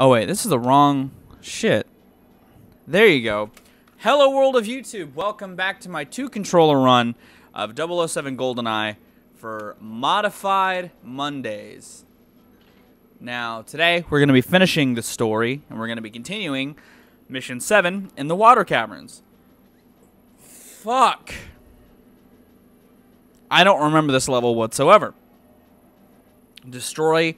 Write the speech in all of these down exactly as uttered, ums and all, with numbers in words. Oh, wait. This is the wrong shit. There you go. Hello, world of YouTube. Welcome back to my two-controller run of double oh seven Goldeneye for Modified Mondays. Now, today, we're going to be finishing the story, and we're going to be continuing Mission seven in the Water Caverns. Fuck. I don't remember this level whatsoever. Destroy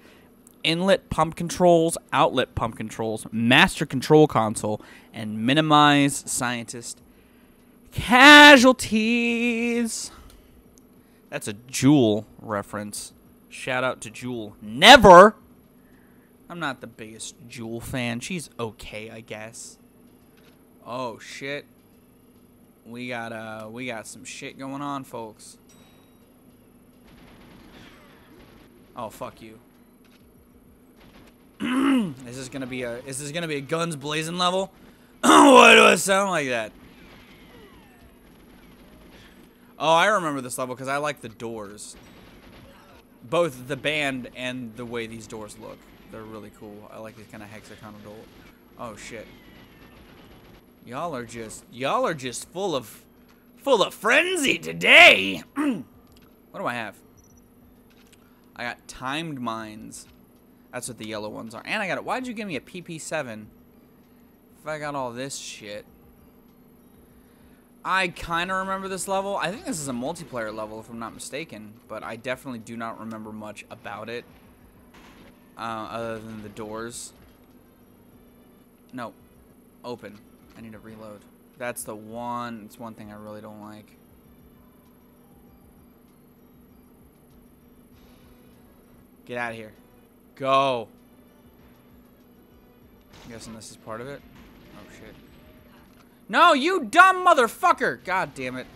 inlet pump controls, outlet pump controls, master control console, and minimize scientist casualties. That's a Jewel reference. Shout out to Jewel. Never! I'm not the biggest Jewel fan. She's okay, I guess. Oh, shit. We got, uh, we got some shit going on, folks. Oh, fuck you. Is this gonna be a is this gonna be a Guns Blazin' level? Why do I sound like that? Oh, I remember this level because I like the doors. Both the band and the way these doors look. They're really cool. I like this kind of hexagonal door. Oh shit. Y'all are just y'all are just full of full of frenzy today. What do I have? I got timed mines. That's what the yellow ones are. And I got it. Why'd you give me a P P seven? If I got all this shit. I kind of remember this level. I think this is a multiplayer level, if I'm not mistaken. But I definitely do not remember much about it. Uh, other than the doors. No. Open. I need to reload. That's the one. It's one thing I really don't like. Get out of here. Go. I'm guessing this is part of it. Oh, shit. No, you dumb motherfucker! God damn it.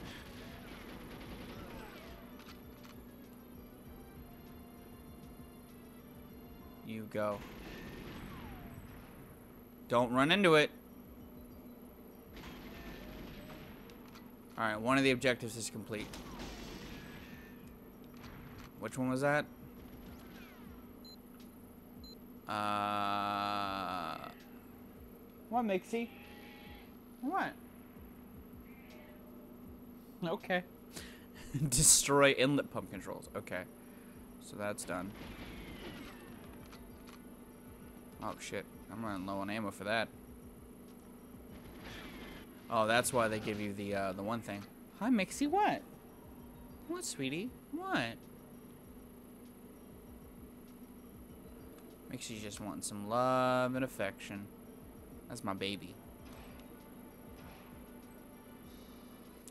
You go. Don't run into it. Alright, one of the objectives is complete. Which one was that? Uh, what, Mixie? What? Okay. Destroy inlet pump controls. Okay. So that's done. Oh, shit. I'm running low on ammo for that. Oh, that's why they give you the, uh, the one thing. Hi, Mixie, what? What, sweetie? What? Makes you just want some love and affection. That's my baby.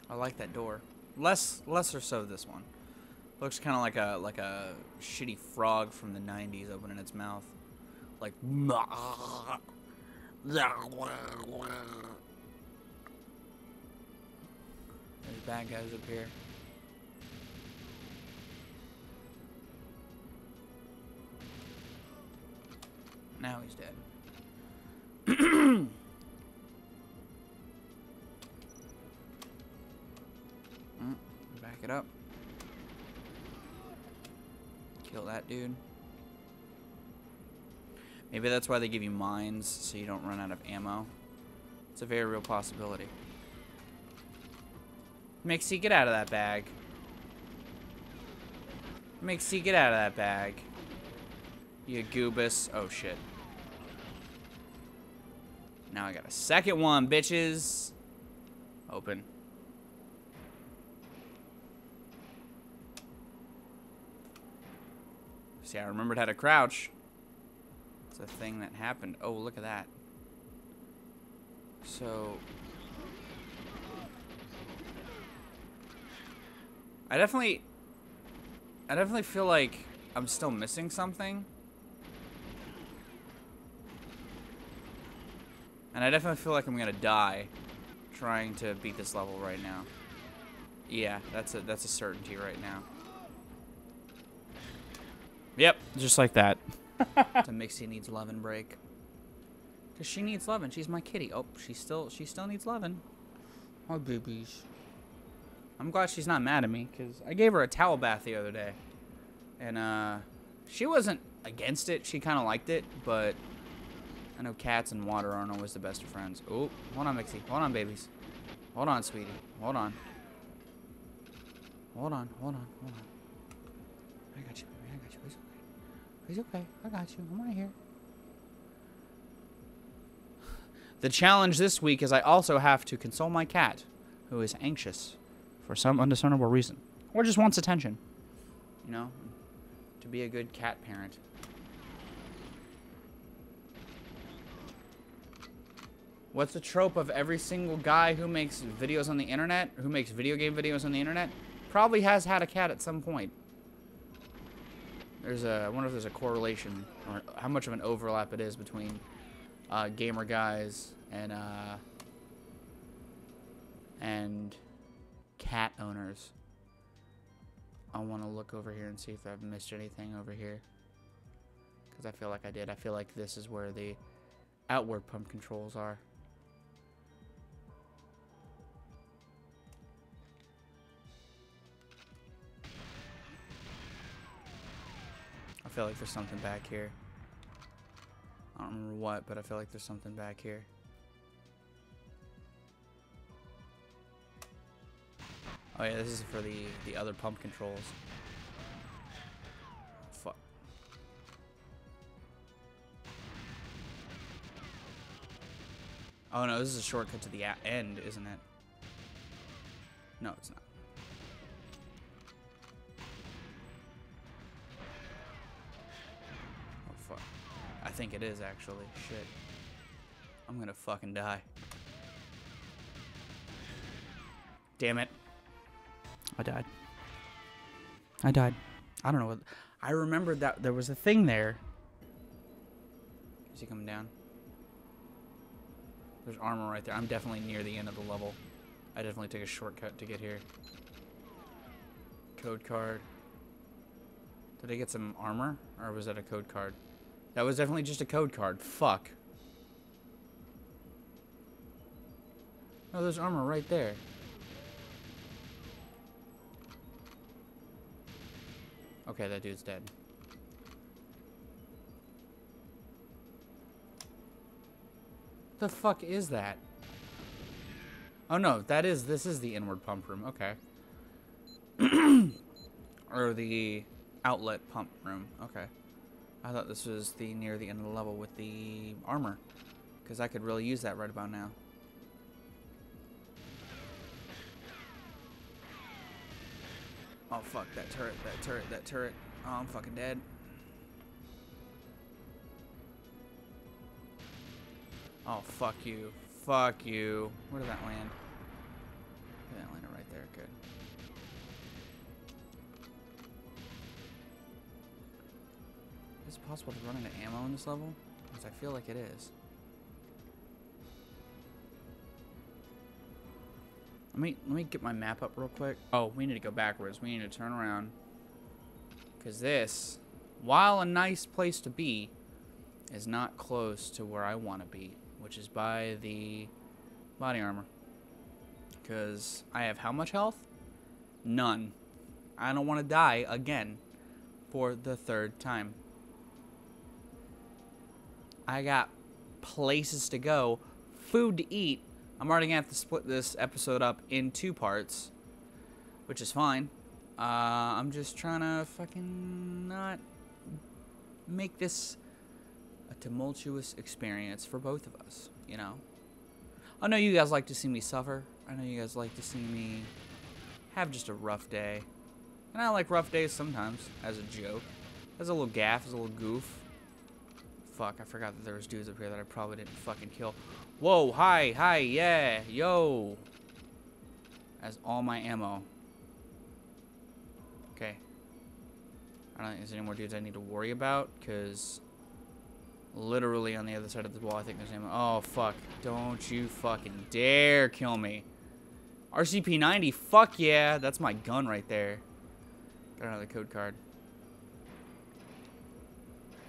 I like that door. Less, less or so this one. Looks kind of like a like a shitty frog from the nineties opening its mouth. Like. There's bad guys up here. Now he's dead. Back it up. Kill that dude. Maybe that's why they give you mines, so you don't run out of ammo. It's a very real possibility. Mixie, get out of that bag. Mixie, get out of that bag. You goobus. Oh, shit. Now I got a second one, bitches. Open. See, I remembered how to crouch. It's a thing that happened. Oh, look at that. So. I definitely. I definitely feel like I'm still missing something. And I definitely feel like I'm gonna die trying to beat this level right now. Yeah, that's a that's a certainty right now. Yep, just like that. So Mixie needs lovin' break. Cause she needs lovin'. She's my kitty. Oh, she still she still needs lovin'. My babies. I'm glad she's not mad at me, cause I gave her a towel bath the other day, and uh, she wasn't against it. She kind of liked it, but I know cats and water aren't always the best of friends. Oh, hold on, Mixie. Hold on, babies. Hold on, sweetie. Hold on. Hold on, hold on, hold on. I got you, baby. I got you. It's okay. It's okay. I got you. I'm right here. The challenge this week is I also have to console my cat, who is anxious for some undiscernible reason. Or just wants attention. You know? To be a good cat parent. What's the trope of every single guy who makes videos on the internet, who makes video game videos on the internet, probably has had a cat at some point. There's a, I wonder if there's a correlation, or how much of an overlap it is between uh, gamer guys and, uh, and cat owners. I want to look over here and see if I've missed anything over here. Because I feel like I did. I feel like this is where the outward pump controls are. I feel like there's something back here. I don't remember what, but I feel like there's something back here. Oh yeah, this is for the, the other pump controls. Fuck. Oh no, this is a shortcut to the end, isn't it? No, it's not. Oh fuck. I think it is actually. Shit. I'm gonna fucking die. Damn it. I died. I died. I don't know what... I remembered that there was a thing there. Is he coming down? There's armor right there. I'm definitely near the end of the level. I definitely took a shortcut to get here. Code card. Did I get some armor? Or was that a code card? That was definitely just a code card. Fuck. No, there's armor right there. Okay, that dude's dead. The fuck is that? Oh no, that is, this is the inward pump room, okay. Or the outlet pump room, okay. I thought this was the near the end of the level with the armor, because I could really use that right about now. Oh, fuck, that turret, that turret, that turret. Oh, I'm fucking dead. Oh, fuck you. Fuck you. Where did that land? That landed right there. Good. Is it possible to run into ammo in this level? Because I feel like it is. Let me, let me get my map up real quick. Oh, we need to go backwards. We need to turn around. Because this, while a nice place to be, is not close to where I want to be. Which is by the body armor. Because I have how much health? None. I don't want to die again for the third time. I got places to go, food to eat. I'm already going to have to split this episode up in two parts, which is fine. Uh, I'm just trying to fucking not make this a tumultuous experience for both of us, you know? I know you guys like to see me suffer. I know you guys like to see me have just a rough day. And I like rough days sometimes, as a joke. As a little gaff, as a little goof. Fuck, I forgot that there was dudes up here that I probably didn't fucking kill. Whoa, hi, hi, yeah, yo. That's all my ammo. Okay. I don't think there's any more dudes I need to worry about, because literally on the other side of the wall, I think there's ammo. Oh, fuck. Don't you fucking dare kill me. R C P ninety, fuck yeah. That's my gun right there. Got another code card.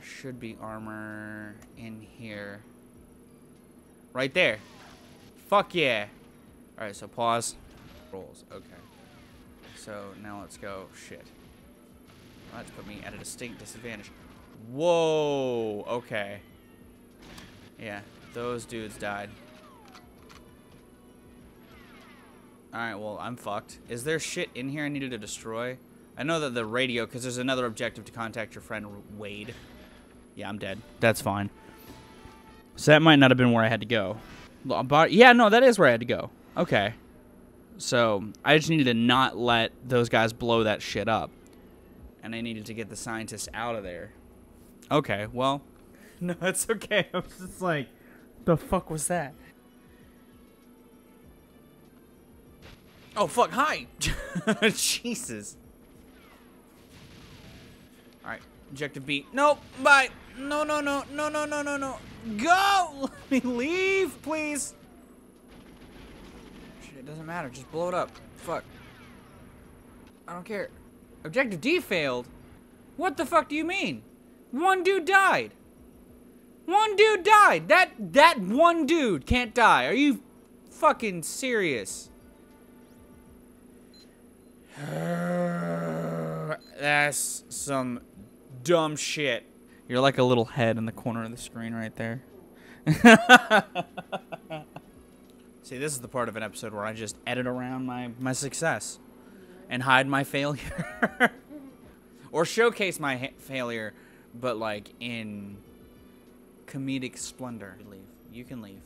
Should be armor in here. Right there. Fuck yeah. Alright, so pause. Rolls. Okay. So now let's go. Shit. Well, that's put me at a distinct disadvantage. Whoa. Okay. Yeah, those dudes died. Alright, well, I'm fucked. Is there shit in here I needed to destroy? I know that the radio, because there's another objective to contact your friend, Wade. Yeah, I'm dead. That's fine. So that might not have been where I had to go. Yeah, no, that is where I had to go. Okay. So, I just needed to not let those guys blow that shit up. And I needed to get the scientists out of there. Okay, well... No, it's okay. I was just like, the fuck was that? Oh, fuck, hi! Jesus. Alright, objective B. Nope, bye! No, no, no, no, no, no, no, no. Go! Let me leave, please! Shit, it doesn't matter. Just blow it up. Fuck. I don't care. Objective D failed? What the fuck do you mean? One dude died! One dude died! That, that one dude can't die. Are you fucking serious? That's some dumb shit. You're like a little head in the corner of the screen right there. See, this is the part of an episode where I just edit around my, my success and hide my failure. Or showcase my ha failure, but like in... comedic splendor. Leave. You can leave.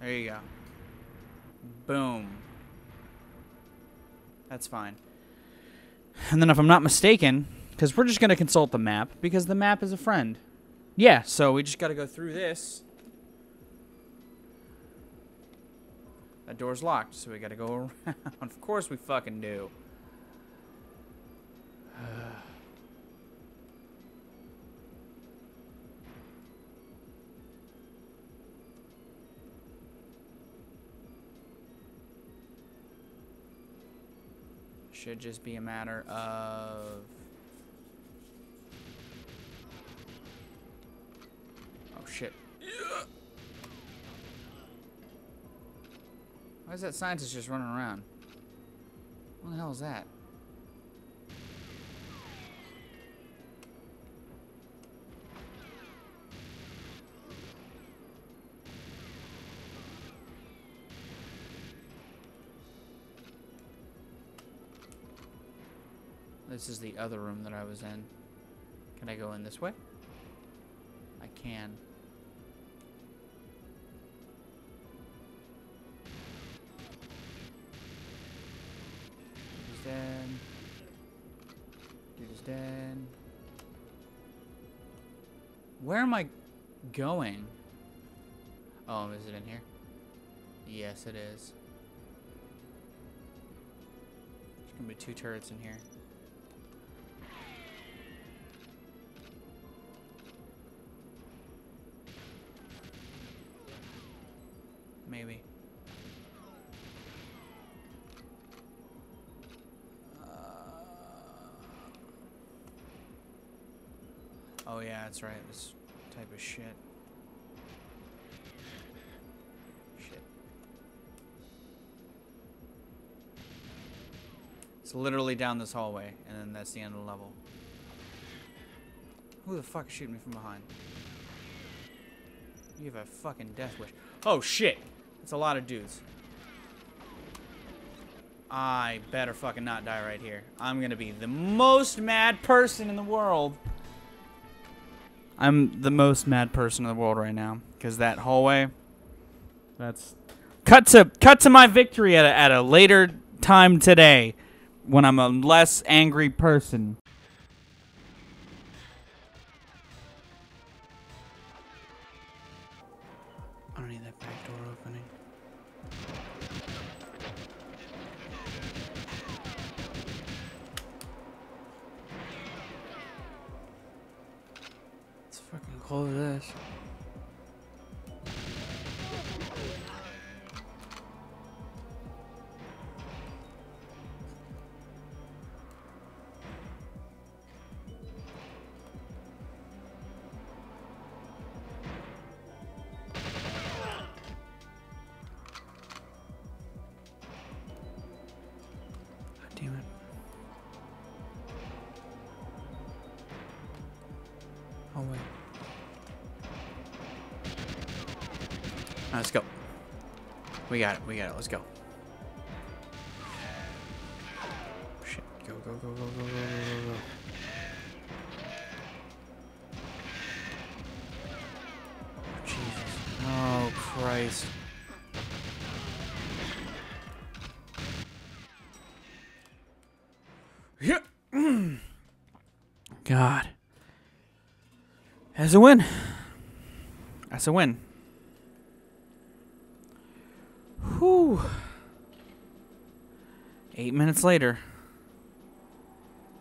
There you go. Boom. That's fine. And then if I'm not mistaken, because we're just going to consult the map, because the map is a friend. Yeah, so we just got to go through this. That door's locked, so we gotta go around. Of course we fucking do. Should just be a matter of... Oh, shit. Why is that scientist just running around? What the hell is that? This is the other room that I was in. Can I go in this way? I can. Dead. Where am I going? Oh, is it in here? Yes, it is. There's gonna be two turrets in here. Maybe. Oh yeah, that's right, this type of shit. Shit. It's literally down this hallway, and then that's the end of the level. Who the fuck is shooting me from behind? You have a fucking death wish. Oh shit! That's a lot of dudes. I better fucking not die right here. I'm gonna be the most mad person in the world. I'm the most mad person in the world right now, because that hallway, that's... Cut to cut to my victory at a, at a later time today, when I'm a less angry person. I don't need that back door opening. Close this. damn it. Oh, wait. Alright, let's go. We got it, we got it, let's go. Shit, go, go, go, go, go, go, go, go, go. Oh, Christ. Yeah. God. That's a win. That's a win. Whew. Eight minutes later.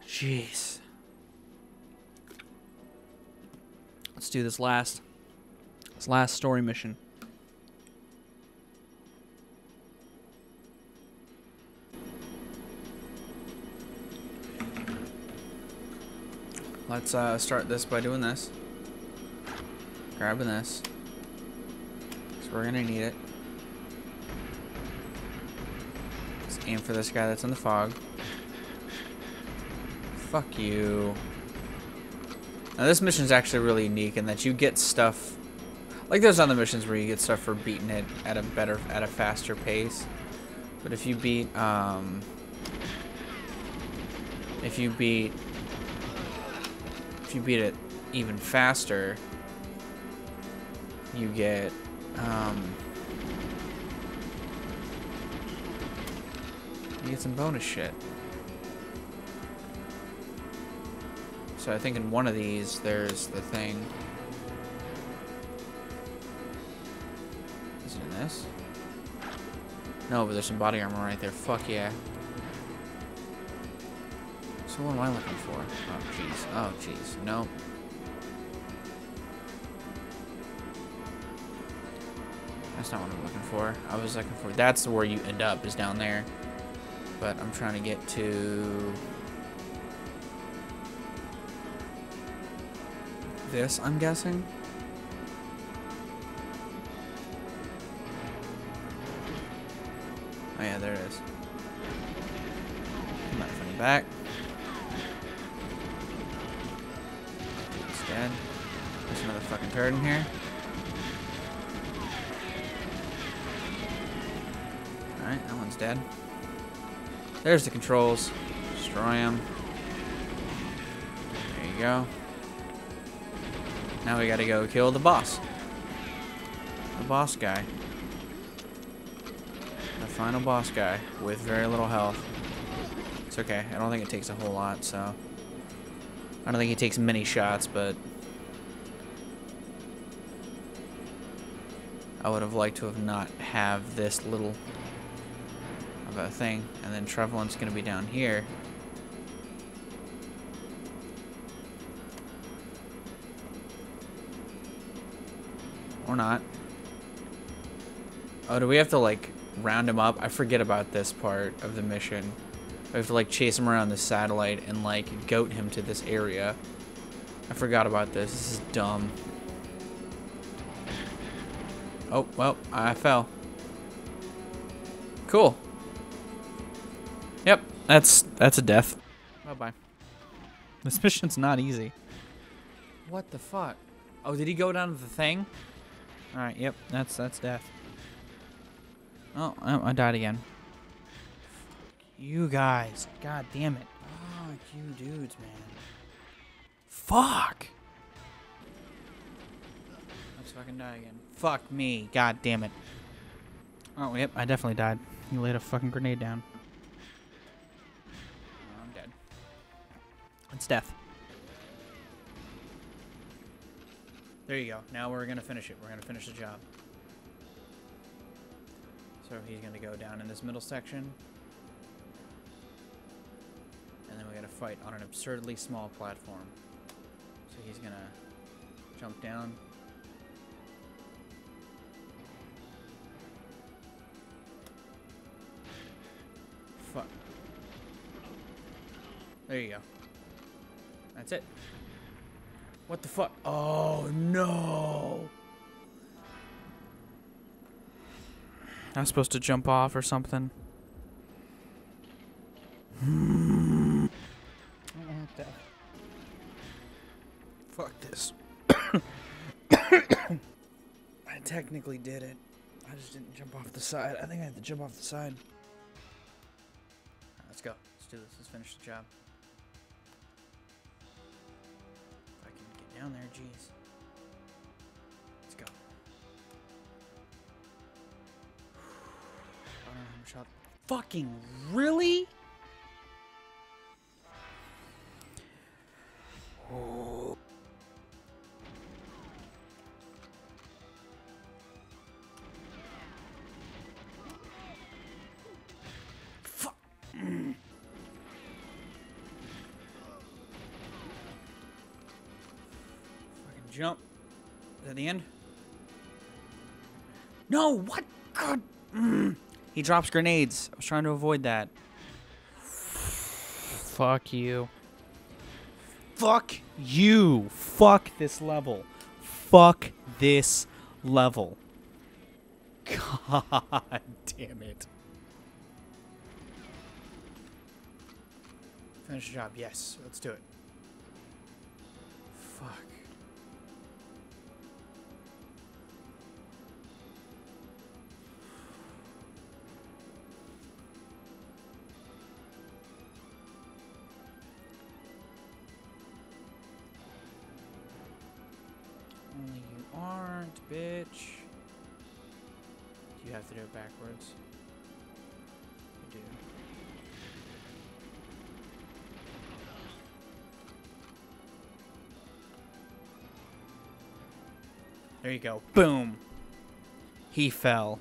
Jeez. Let's do this last. This last story mission. Let's uh, start this by doing this. Grabbing this. Because we're going to need it. Let's aim for this guy that's in the fog. Fuck you. Now this mission's actually really unique in that you get stuff... Like there's other missions where you get stuff for beating it at a better, at a faster pace. But if you beat, um, if you beat, if you beat it even faster, you get, um, you get some bonus shit. So I think in one of these, there's the thing. This? No, but there's some body armor right there. Fuck yeah. So what am I looking for? Oh, jeez. Oh, jeez. No. That's not what I'm looking for. I was looking for... That's where you end up, is down there. But I'm trying to get to... This, I'm guessing? Oh yeah, there it is. Come out from the back. He's dead. There's another fucking turd in here. Alright, that one's dead. There's the controls. Destroy him. There you go. Now we gotta go kill the boss. The boss guy. Final boss guy with very little health. It's okay. I don't think it takes a whole lot, so... I don't think he takes many shots, but... I would have liked to have not have this little... of a thing. And then Trevelyan's gonna be down here. Or not. Oh, do we have to, like... round him up? I forget about this part of the mission. I have to like chase him around the satellite and like goat him to this area. I forgot about this. This is dumb. Oh, well, I fell. Cool. Yep, that's that's a death. Bye-bye. This mission's not easy. What the fuck? Oh, did he go down to the thing? All right, yep, that's that's death. Oh, I died again. You guys. God damn it. Fuck you dudes, man. Fuck! Let's fucking die again. Fuck me. God damn it. Oh, yep. I definitely died. You laid a fucking grenade down. Oh, I'm dead. It's death. There you go. Now we're gonna finish it. We're gonna finish the job. So he's going to go down in this middle section. And then we got to fight on an absurdly small platform. So he's going to jump down. Fuck. There you go. That's it. What the fuck? Oh, no! I'm supposed to jump off or something. Mm. Okay. Fuck this. I technically did it. I just didn't jump off the side. I think I had to jump off the side. Right, let's go. Let's do this. Let's finish the job. If I can get down there, jeez. Let's go. I don't know how much health. Fucking really? Oh. Fuck. Mm. Fucking jump. Is that the end? No, what? God. Mm. He drops grenades. I was trying to avoid that. Fuck you. Fuck you. Fuck this level. Fuck this level. God damn it. Finish the job. Yes. Let's do it. Fuck. Bitch. Do you have to do it backwards? I do. There you go. Boom. He fell.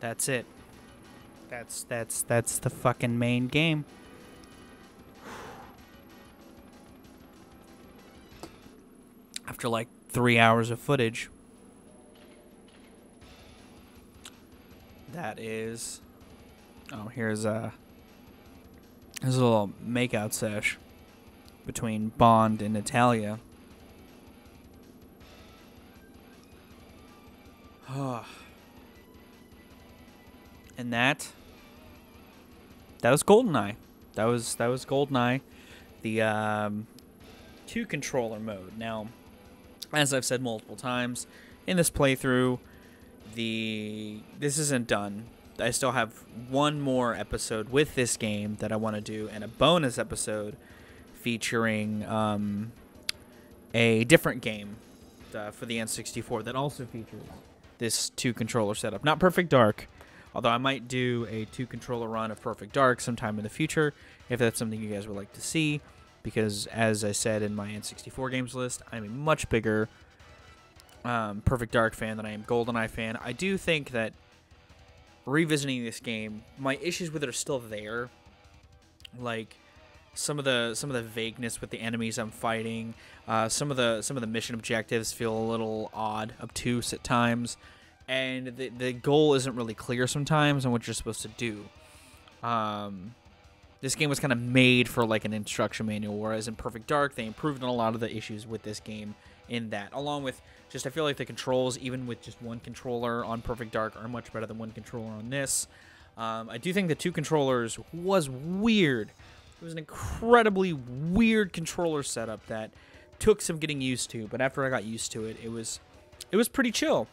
That's it. That's that's that's the fucking main game. After like three hours of footage, that is. Oh, here's a here's a little makeout sesh between Bond and Natalia. And that that was Goldeneye. That was that was Goldeneye, the um, two controller mode. Now, as I've said multiple times, in this playthrough, the this isn't done. I still have one more episode with this game that I want to do, and a bonus episode featuring um, a different game uh, for the N sixty-four that also features this two-controller setup. Not Perfect Dark, although I might do a two-controller run of Perfect Dark sometime in the future, if that's something you guys would like to see. Because, as I said in my N sixty-four games list, I'm a much bigger um, Perfect Dark fan than I am Goldeneye fan. I do think that revisiting this game, my issues with it are still there. Like some of the some of the vagueness with the enemies I'm fighting, uh, some of the some of the mission objectives feel a little odd, obtuse at times, and the the goal isn't really clear sometimes on what you're supposed to do. Um, This game was kind of made for like an instruction manual, whereas in Perfect Dark, they improved on a lot of the issues with this game in that. Along with just, I feel like the controls, even with just one controller on Perfect Dark, are much better than one controller on this. Um, I do think the two controllers was weird. It was an incredibly weird controller setup that took some getting used to, but after I got used to it, it was it was pretty chill.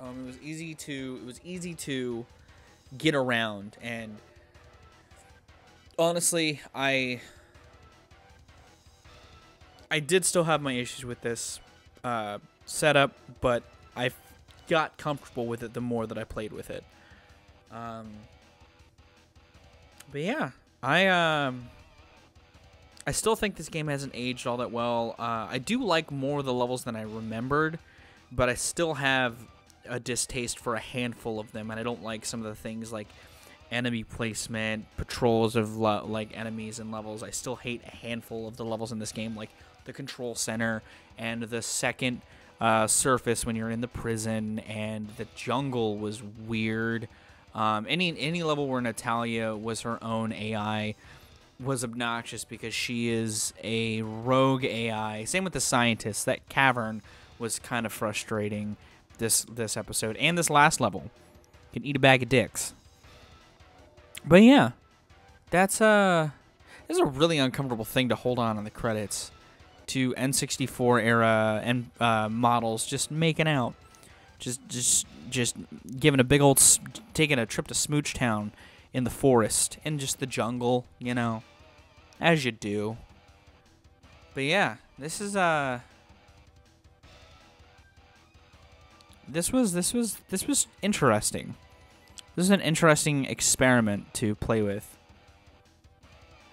Um, it was easy to it was easy to get around. And honestly, I I did still have my issues with this uh, setup, but I got comfortable with it the more that I played with it. Um, but yeah, I um, I still think this game hasn't aged all that well. Uh, I do like more of the levels than I remembered, but I still have a distaste for a handful of them, and I don't like some of the things like enemy placement, patrols of like enemies and levels. I still hate a handful of the levels in this game, like the control center and the second uh, surface when you're in the prison, and the jungle was weird. Um, any any level where Natalia was her own A I was obnoxious because she is a rogue A I. Same with the scientists. That cavern was kind of frustrating. this this episode and this last level. You can eat a bag of dicks. But yeah, that's uh, this is a really uncomfortable thing to hold on in the credits to N sixty-four era and uh, models just making out, just just just giving a big old s taking a trip to Smooch Town in the forest and just the jungle, you know, as you do. But yeah, this is uh, this was this was this was interesting. This is an interesting experiment to play with.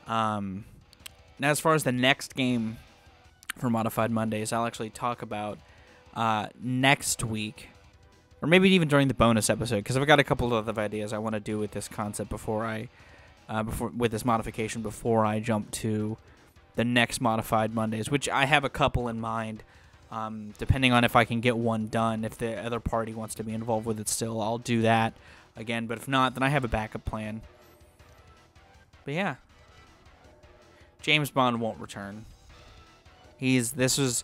Um, now, as far as the next game for Modified Mondays, I'll actually talk about uh, next week. Or maybe even during the bonus episode, because I've got a couple of other ideas I want to do with this concept before I... Uh, before with this modification, before I jump to the next Modified Mondays, which I have a couple in mind. Um, depending on if I can get one done, if the other party wants to be involved with it still, I'll do that again. But if not, then I have a backup plan. But yeah, James Bond won't return. He's this was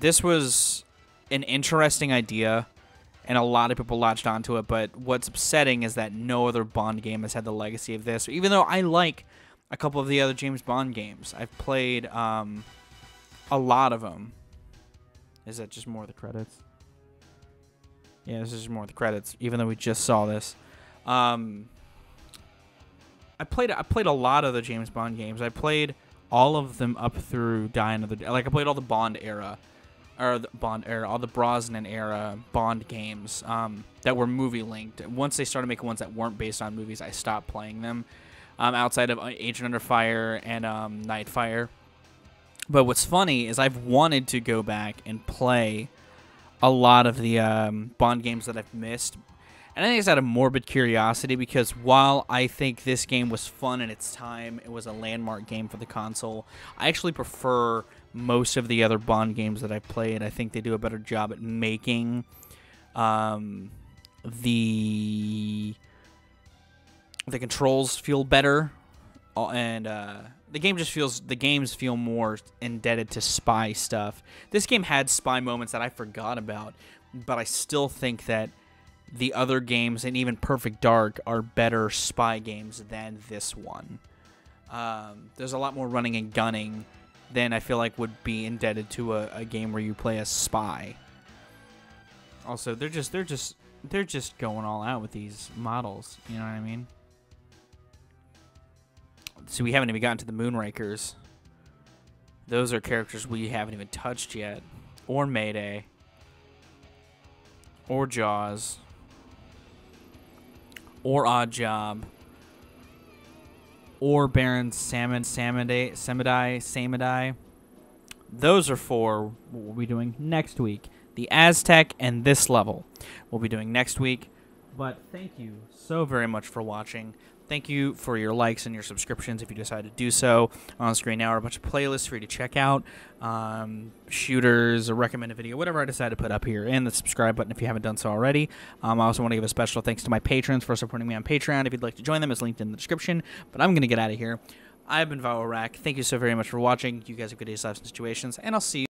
this was an interesting idea, and a lot of people latched onto it. But what's upsetting is that no other Bond game has had the legacy of this. Even though I like a couple of the other James Bond games, I've played um, a lot of them. Is that just more of the credits? Yeah, this is just more of the credits, even though we just saw this. Um, I played I played a lot of the James Bond games. I played all of them up through Die Another Day. Like, I played all the Bond era, or the Bond era, all the Brosnan era Bond games um, that were movie-linked. Once they started making ones that weren't based on movies, I stopped playing them, um, outside of Agent Under Fire and um, Nightfire. But what's funny is I've wanted to go back and play a lot of the um, Bond games that I've missed. And I think it's out of morbid curiosity, because while I think this game was fun in its time, it was a landmark game for the console, I actually prefer most of the other Bond games that I've played. I think they do a better job at making um, the, the controls feel better. And uh, the game just feels, the games feel more indebted to spy stuff. This game had spy moments that I forgot about, but I still think that the other games, and even Perfect Dark, are better spy games than this one. Um, there's a lot more running and gunning than I feel like would be indebted to a, a game where you play a spy. Also, they're just they're just they're just going all out with these models. You know what I mean? So we haven't even gotten to the Moonrakers. Those are characters we haven't even touched yet. Or Mayday. Or Jaws. Or Odd Job. Or Baron Samedi. Samedi. Those are four what we'll be doing next week. The Aztec and this level we'll be doing next week. But thank you so very much for watching. Thank you for your likes and your subscriptions if you decide to do so. On screen now are a bunch of playlists for you to check out. Um, shooters, a recommended video, whatever I decide to put up here. And the subscribe button if you haven't done so already. Um, I also want to give a special thanks to my patrons for supporting me on Patreon. If you'd like to join them, it's linked in the description. But I'm going to get out of here. I've been ViralRak. Thank you so very much for watching. You guys have good days, lives, and situations. And I'll see you.